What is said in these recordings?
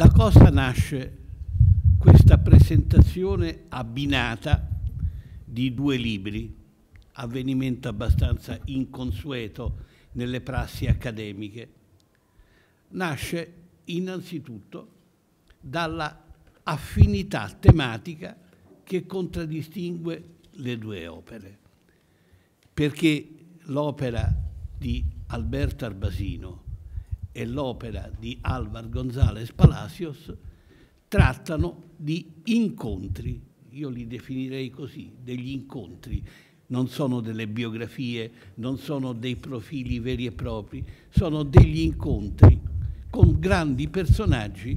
Da cosa nasce questa presentazione abbinata di due libri, avvenimento abbastanza inconsueto nelle prassi accademiche? Nasce innanzitutto dalla affinità tematica che contraddistingue le due opere, perché l'opera di Alberto Arbasino e l'opera di Alvar González-Palacios trattano di incontri, io li definirei così, degli incontri, non sono delle biografie, non sono dei profili veri e propri, sono degli incontri con grandi personaggi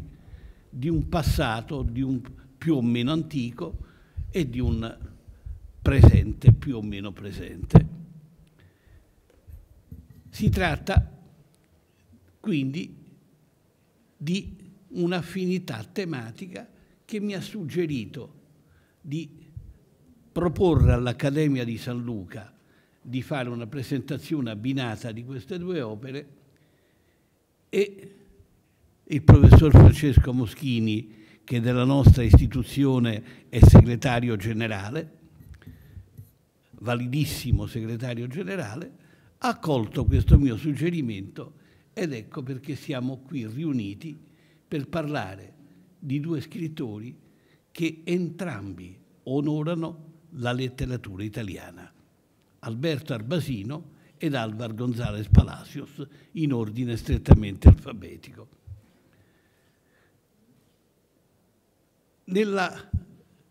di un passato, di un più o meno antico e di un presente più o meno presente. Si tratta quindi di un'affinità tematica che mi ha suggerito di proporre all'Accademia di San Luca di fare una presentazione abbinata di queste due opere, e il professor Francesco Moschini, che della nostra istituzione è segretario generale, validissimo segretario generale, ha accolto questo mio suggerimento ed ecco perché siamo qui riuniti per parlare di due scrittori che entrambi onorano la letteratura italiana, Alberto Arbasino ed Alvar González-Palacios, in ordine strettamente alfabetico. Nella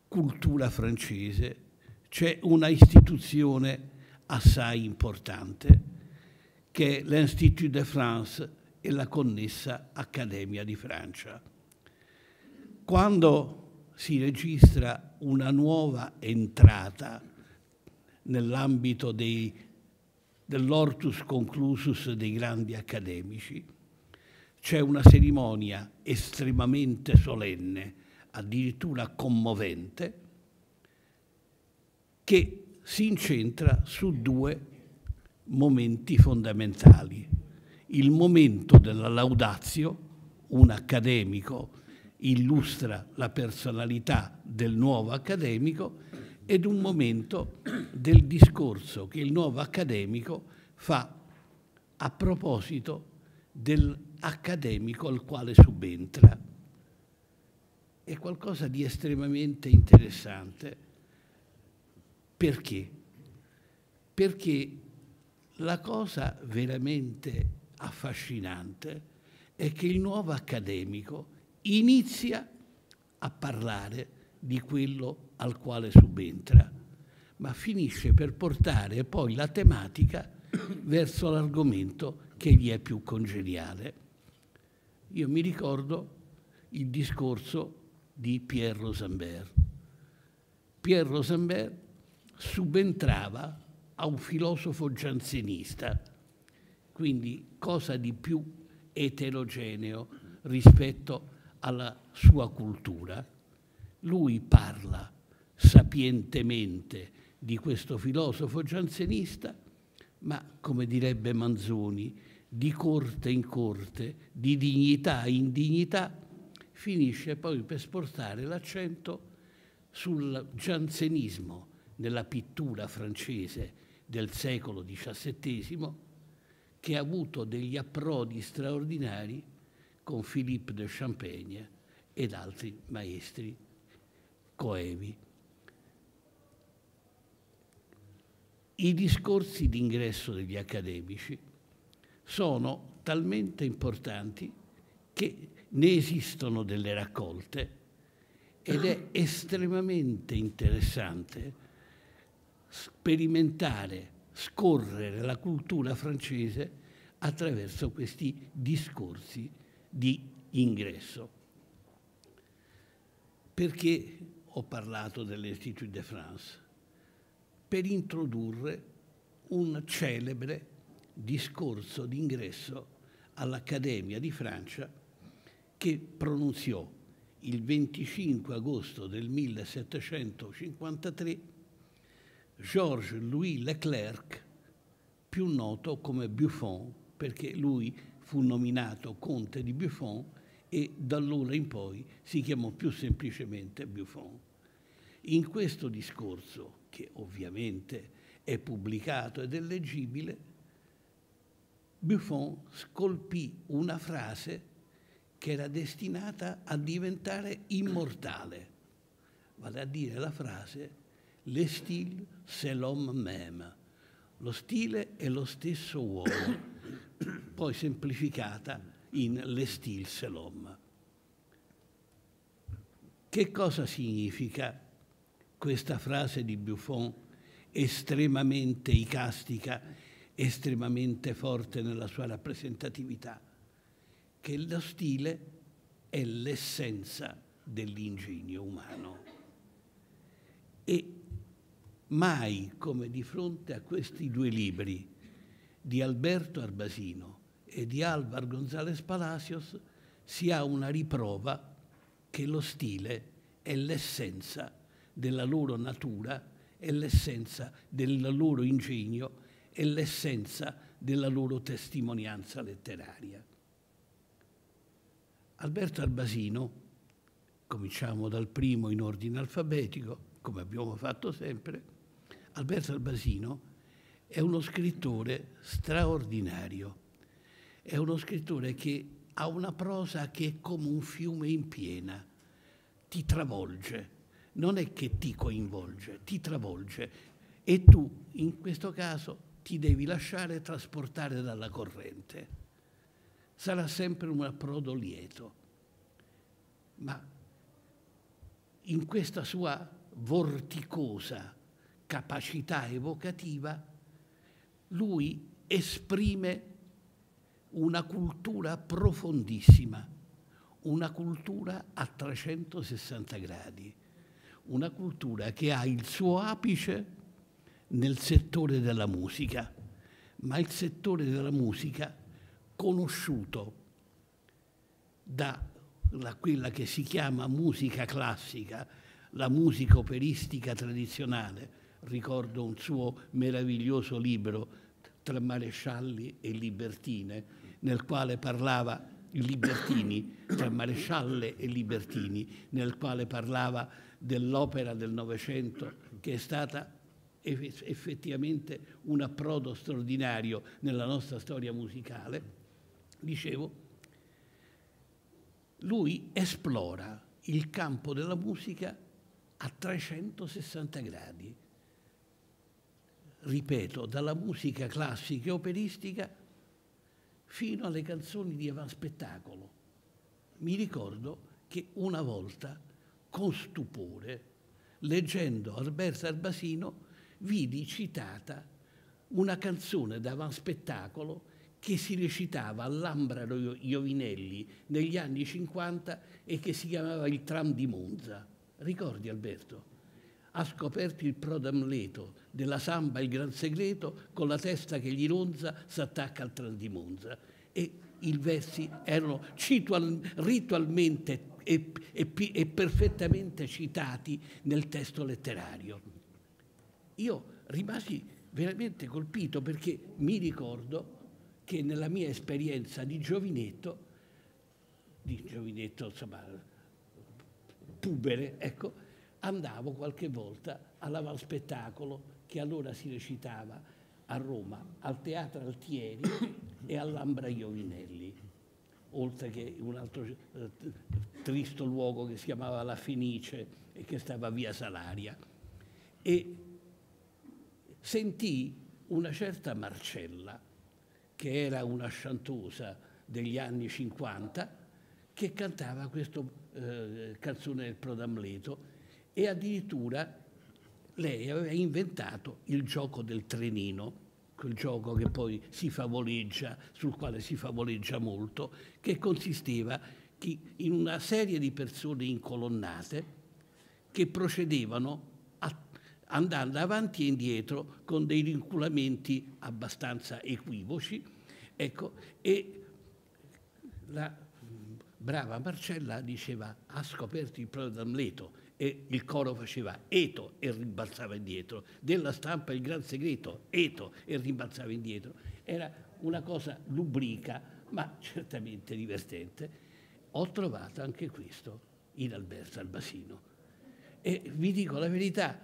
cultura francese c'è una istituzione assai importante che è l'Institut de France e la connessa Accademia di Francia. Quando si registra una nuova entrata nell'ambito dell'ortus conclusus dei grandi accademici, c'è una cerimonia estremamente solenne, addirittura commovente, che si incentra su due momenti fondamentali. Il momento della laudatio, un accademico illustra la personalità del nuovo accademico, ed un momento del discorso che il nuovo accademico fa a proposito dell'accademico al quale subentra. È qualcosa di estremamente interessante. Perché? Perché la cosa veramente affascinante è che il nuovo accademico inizia a parlare di quello al quale subentra, ma finisce per portare poi la tematica verso l'argomento che gli è più congeniale. Io mi ricordo il discorso di Pierre Rosenberg. Pierre Rosenberg subentrava a un filosofo giansenista, quindi cosa di più eterogeneo rispetto alla sua cultura. Lui parla sapientemente di questo filosofo giansenista, ma, come direbbe Manzoni, di corte in corte, di dignità in dignità, finisce poi per spostare l'accento sul giansenismo nella pittura francese del secolo XVII, che ha avuto degli approdi straordinari con Philippe de Champagne ed altri maestri coevi. I discorsi d'ingresso degli accademici sono talmente importanti che ne esistono delle raccolte ed è estremamente interessante sperimentare, scorrere la cultura francese attraverso questi discorsi di ingresso. Perché ho parlato dell'Institut de France? Per introdurre un celebre discorso d'ingresso all'Accademia di Francia che pronunziò il 25 agosto del 1753 Georges-Louis Leclerc, più noto come Buffon, perché lui fu nominato conte di Buffon e da allora in poi si chiamò più semplicemente Buffon. In questo discorso, che ovviamente è pubblicato ed è leggibile, Buffon scolpì una frase che era destinata a diventare immortale, vale a dire la frase «Le style, c'est l'homme même», lo stile è lo stesso uomo, poi semplificata in «Le style, c'est l'homme». Che cosa significa questa frase di Buffon, estremamente icastica, estremamente forte nella sua rappresentatività? Che lo stile è l'essenza dell'ingegno umano. E mai come di fronte a questi due libri di Alberto Arbasino e di Alvar González-Palacios si ha una riprova che lo stile è l'essenza della loro natura, è l'essenza del loro ingegno, è l'essenza della loro testimonianza letteraria. Alberto Arbasino, cominciamo dal primo in ordine alfabetico, come abbiamo fatto sempre. Alberto Arbasino è uno scrittore straordinario, è uno scrittore che ha una prosa che è come un fiume in piena, ti travolge, non è che ti coinvolge, ti travolge, e tu in questo caso ti devi lasciare trasportare dalla corrente. Sarà sempre un approdo lieto, ma in questa sua vorticosa capacità evocativa lui esprime una cultura profondissima, una cultura a 360 gradi, una cultura che ha il suo apice nel settore della musica, ma il settore della musica conosciuto da quella che si chiama musica classica, la musica operistica tradizionale. Ricordo un suo meraviglioso libro, Tra Marescialli e Libertine, nel quale parlava Libertini, tra marescialle e libertini, nel quale parlava dell'opera del Novecento che è stata effettivamente un approdo straordinario nella nostra storia musicale. Dicevo, lui esplora il campo della musica a 360 gradi. Ripeto, dalla musica classica e operistica fino alle canzoni di avanspettacolo. Mi ricordo che una volta, con stupore, leggendo Alberto Arbasino, vidi citata una canzone d'avanspettacolo che si recitava all'Ambraro Iovinelli negli anni 50 e che si chiamava Il tram di Monza. Ricordi, Alberto? Ha scoperto il prodo amleto della samba, il gran segreto, con la testa che gli ronza s'attacca al tram di Monza. E i versi erano ritualmente e perfettamente citati nel testo letterario. Io rimasi veramente colpito, perché mi ricordo che nella mia esperienza di giovinetto, insomma, pubere, ecco, andavo qualche volta all'avanspettacolo che allora si recitava a Roma, al Teatro Alfieri e all'Ambra Iovinelli, oltre che un altro tristo luogo che si chiamava La Fenice e che stava via Salaria. E sentii una certa Marcella, che era una chanteuse degli anni 50, che cantava questa canzone del Prodo Amleto, e addirittura lei aveva inventato il gioco del trenino, quel gioco che poi si favoleggia, sul quale si favoleggia molto, che consisteva in una serie di persone incolonnate che procedevano andando avanti e indietro con dei rinculamenti abbastanza equivoci, ecco, e la brava Marcella diceva: ha scoperto il prodo d'Amleto, e il coro faceva eto e rimbalzava indietro, della stampa il gran segreto, eto e rimbalzava indietro. Era una cosa lubrica, ma certamente divertente, ho trovato anche questo in Alberto Arbasino. E vi dico la verità,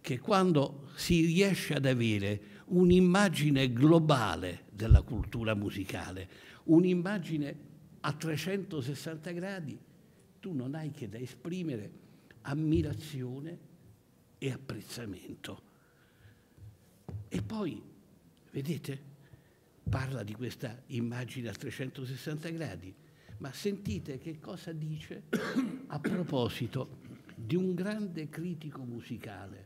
che quando si riesce ad avere un'immagine globale della cultura musicale, un'immagine a 360 gradi, tu non hai che da esprimere ammirazione e apprezzamento. E poi, vedete, parla di questa immagine a 360 gradi, ma sentite che cosa dice a proposito di un grande critico musicale,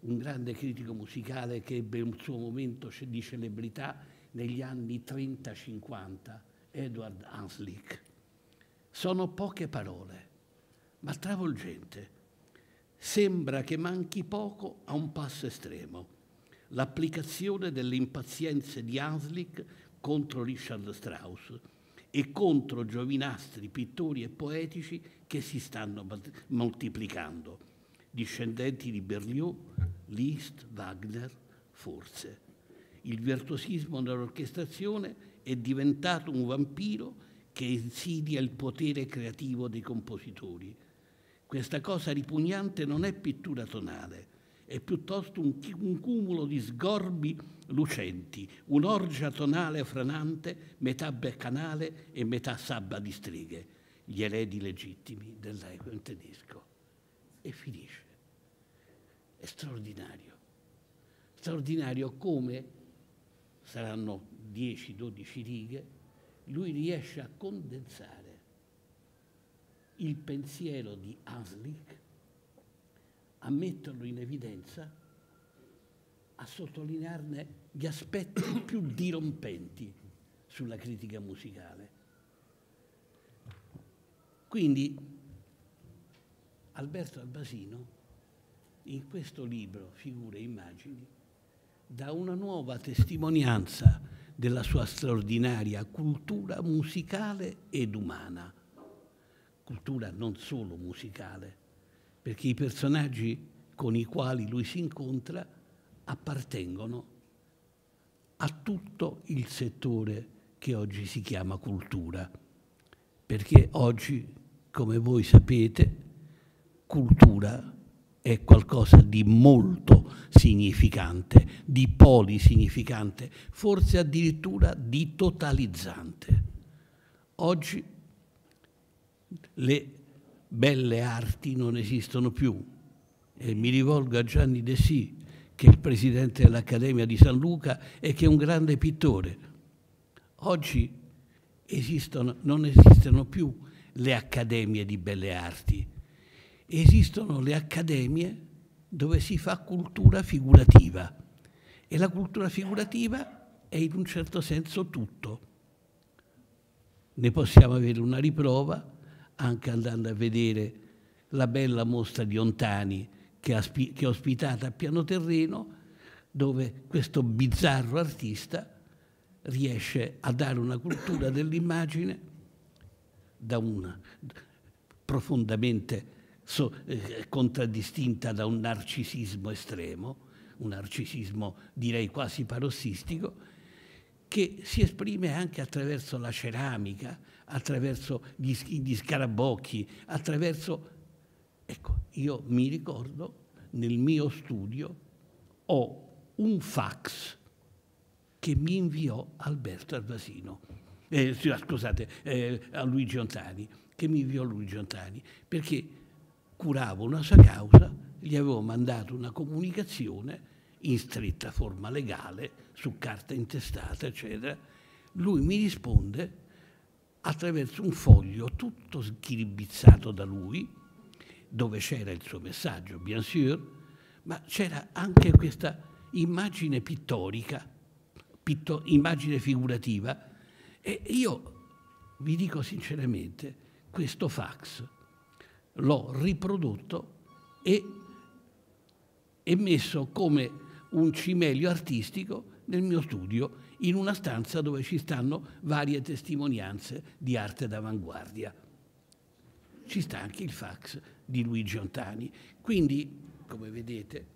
che ebbe un suo momento di celebrità negli anni 30-50, Eduard Hanslick. Sono poche parole, ma travolgente. Sembra che manchi poco a un passo estremo: l'applicazione delle impazienze di Hanslick contro Richard Strauss e contro giovinastri, pittori e poetici che si stanno moltiplicando, discendenti di Berlioz, Liszt, Wagner, forse. Il virtuosismo nell'orchestrazione è diventato un vampiro che insidia il potere creativo dei compositori. Questa cosa ripugnante non è pittura tonale, è piuttosto un cumulo di sgorbi lucenti, un'orgia tonale franante, metà beccanale e metà sabba di streghe, gli eredi legittimi dell'Aequo tedesco. E finisce. È straordinario. Straordinario come, saranno 10-12 righe, lui riesce a condensare il pensiero di Hanslick, a metterlo in evidenza, a sottolinearne gli aspetti più dirompenti sulla critica musicale. Quindi Alberto Arbasino in questo libro, Figure e Immagini, dà una nuova testimonianza della sua straordinaria cultura musicale ed umana, cultura non solo musicale, perché i personaggi con i quali lui si incontra appartengono a tutto il settore che oggi si chiama cultura, perché oggi, come voi sapete, cultura è qualcosa di molto significante, di polisignificante, forse addirittura di totalizzante. Oggi le belle arti non esistono più, e mi rivolgo a Gianni Dessì, che è il presidente dell'Accademia di San Luca e che è un grande pittore. Oggi non esistono più le accademie di belle arti, esistono le accademie dove si fa cultura figurativa, e la cultura figurativa è in un certo senso tutto. Ne possiamo avere una riprova anche andando a vedere la bella mostra di Ontani che è ospitata a Pianoterreno, dove questo bizzarro artista riesce a dare una cultura dell'immagine profondamente contraddistinta da un narcisismo estremo, un narcisismo direi quasi parossistico, che si esprime anche attraverso la ceramica, attraverso gli scarabocchi, attraverso... Ecco, io mi ricordo, nel mio studio ho un fax che mi inviò Alberto Arbasino, scusate, a Luigi Ontani, perché curavo una sua causa, gli avevo mandato una comunicazione in stretta forma legale, su carta intestata, eccetera. Lui mi risponde attraverso un foglio tutto schiribizzato da lui, dove c'era il suo messaggio, bien sûr, ma c'era anche questa immagine pittorica, immagine figurativa. E io vi dico sinceramente, questo fax l'ho riprodotto e messo come un cimelio artistico nel mio studio, in una stanza dove ci stanno varie testimonianze di arte d'avanguardia. Ci sta anche il fax di Luigi Ontani. Quindi, come vedete,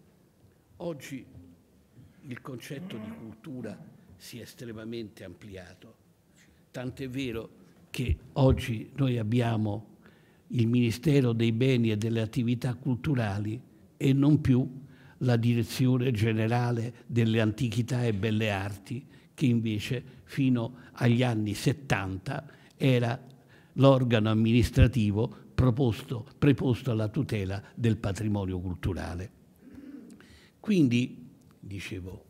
oggi il concetto di cultura si è estremamente ampliato, tant'è vero che oggi noi abbiamo il Ministero dei Beni e delle Attività Culturali e non più la Direzione Generale delle Antichità e Belle Arti, che invece fino agli anni 70 era l'organo amministrativo preposto alla tutela del patrimonio culturale. Quindi, dicevo,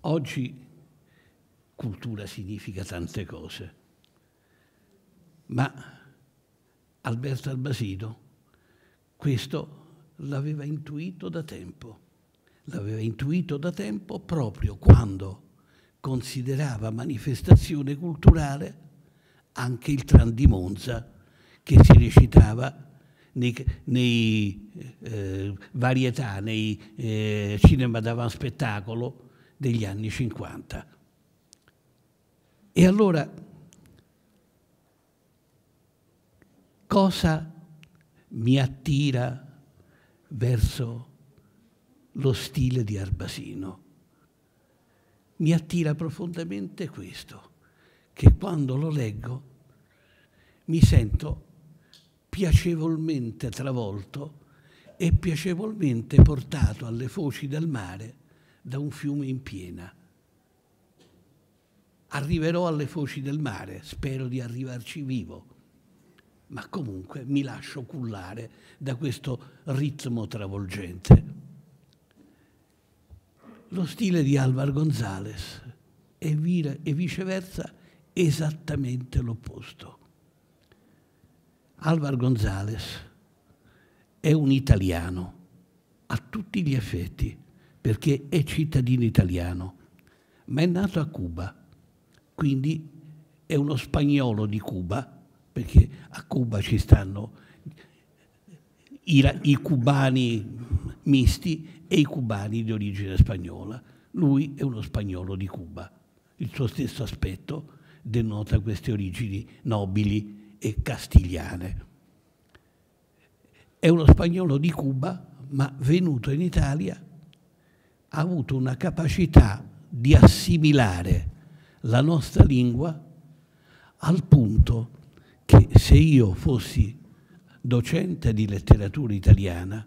oggi cultura significa tante cose, ma Alberto Arbasino questo l'aveva intuito da tempo, proprio quando considerava manifestazione culturale anche il tram di Monza, che si recitava nei varietà, nei cinema d'avanspettacolo degli anni 50. E allora, cosa mi attira verso lo stile di Arbasino? Mi attira profondamente questo, che quando lo leggo mi sento piacevolmente travolto e piacevolmente portato alle foci del mare da un fiume in piena. Arriverò alle foci del mare, spero di arrivarci vivo, ma comunque mi lascio cullare da questo ritmo travolgente. Lo stile di Alvar González è viceversa esattamente l'opposto. Alvar González è un italiano a tutti gli effetti, perché è cittadino italiano, ma è nato a Cuba, quindi è uno spagnolo di Cuba, perché a Cuba ci stanno i cubani misti e i cubani di origine spagnola. Lui è uno spagnolo di Cuba. Il suo stesso aspetto denota queste origini nobili e castigliane. È uno spagnolo di Cuba, ma venuto in Italia ha avuto una capacità di assimilare la nostra lingua al punto che se io fossi docente di letteratura italiana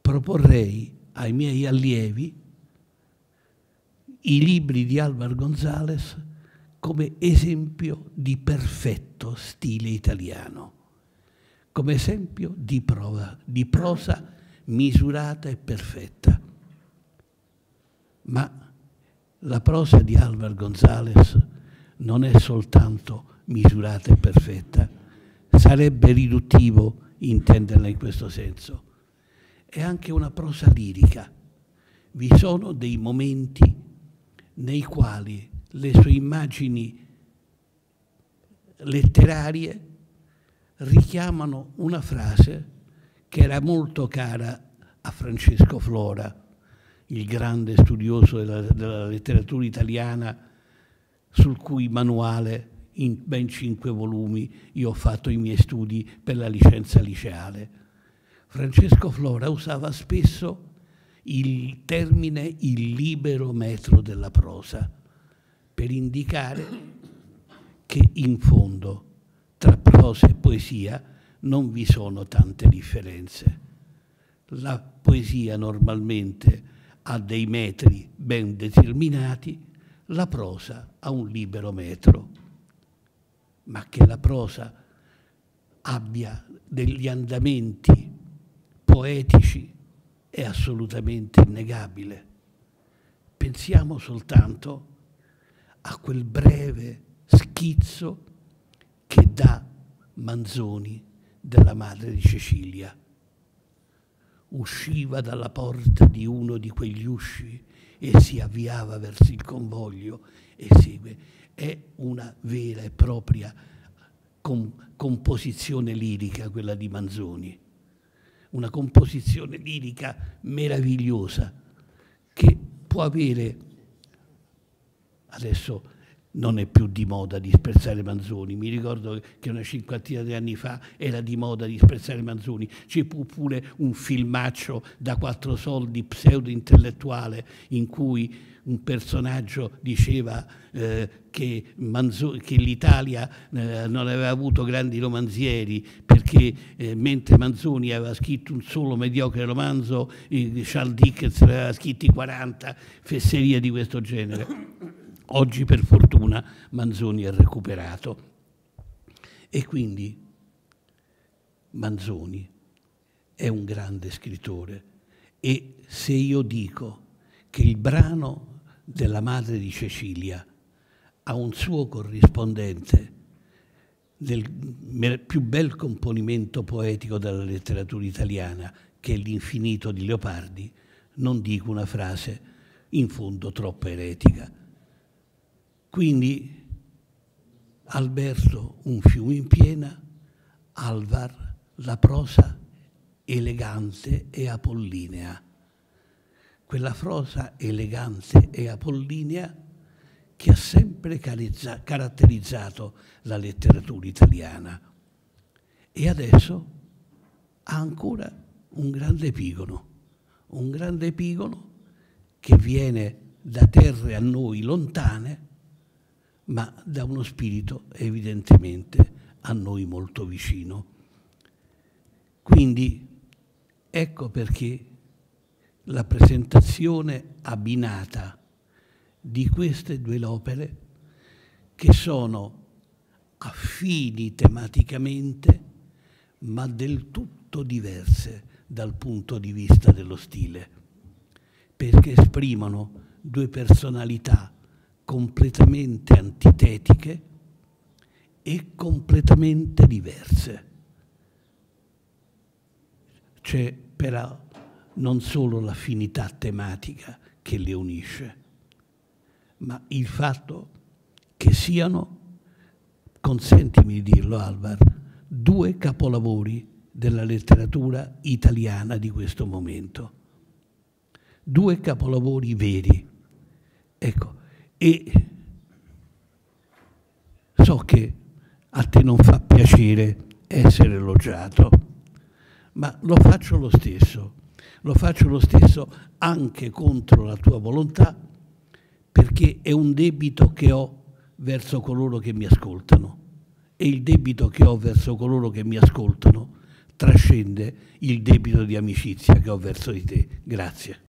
proporrei ai miei allievi i libri di Alvar González come esempio di perfetto stile italiano, come esempio di prosa misurata e perfetta. Ma la prosa di Alvar González non è soltanto misurata e perfetta, sarebbe riduttivo intenderla in questo senso. È anche una prosa lirica. Vi sono dei momenti nei quali le sue immagini letterarie richiamano una frase che era molto cara a Francesco Flora, il grande studioso della letteratura italiana, sul cui manuale in ben 5 volumi io ho fatto i miei studi per la licenza liceale. Francesco Flora usava spesso il termine il libero metro della prosa per indicare che in fondo tra prosa e poesia non vi sono tante differenze. La poesia normalmente ha dei metri ben determinati, la prosa ha un libero metro. Ma che la prosa abbia degli andamenti poetici è assolutamente innegabile. Pensiamo soltanto a quel breve schizzo che dà Manzoni della madre di Cecilia. Usciva dalla porta di uno di quegli usci e si avviava verso il convoglio e segue. È una vera e propria composizione lirica quella di Manzoni, una composizione lirica meravigliosa che può avere, adesso non è più di moda disprezzare Manzoni. Mi ricordo che una cinquantina di anni fa era di moda disprezzare Manzoni. C'è pure un filmaccio da 4 soldi pseudo-intellettuale in cui un personaggio diceva che l'Italia non aveva avuto grandi romanzieri perché mentre Manzoni aveva scritto un solo mediocre romanzo, Charles Dickens ne aveva scritti 40, fesserie di questo genere. Oggi per fortuna Manzoni è recuperato e quindi Manzoni è un grande scrittore. E se io dico che il brano della Madre di Cecilia ha un suo corrispondente nel più bel componimento poetico della letteratura italiana, che è l'Infinito di Leopardi, non dico una frase in fondo troppo eretica. Quindi Alberto, un fiume in piena, Alvar, la prosa elegante e apollinea. Quella prosa elegante e apollinea che ha sempre caratterizzato la letteratura italiana. E adesso ha ancora un grande epigono che viene da terre a noi lontane, ma da uno spirito evidentemente a noi molto vicino. Quindi ecco perché la presentazione abbinata di queste due opere, che sono affini tematicamente ma del tutto diverse dal punto di vista dello stile, perché esprimono due personalità completamente antitetiche e completamente diverse. C'è però non solo l'affinità tematica che le unisce, ma il fatto che siano, consentimi di dirlo Alvar, due capolavori della letteratura italiana di questo momento. Due capolavori veri. Ecco, e so che a te non fa piacere essere elogiato, ma lo faccio lo stesso. Lo faccio lo stesso anche contro la tua volontà, perché è un debito che ho verso coloro che mi ascoltano. E il debito che ho verso coloro che mi ascoltano trascende il debito di amicizia che ho verso di te. Grazie.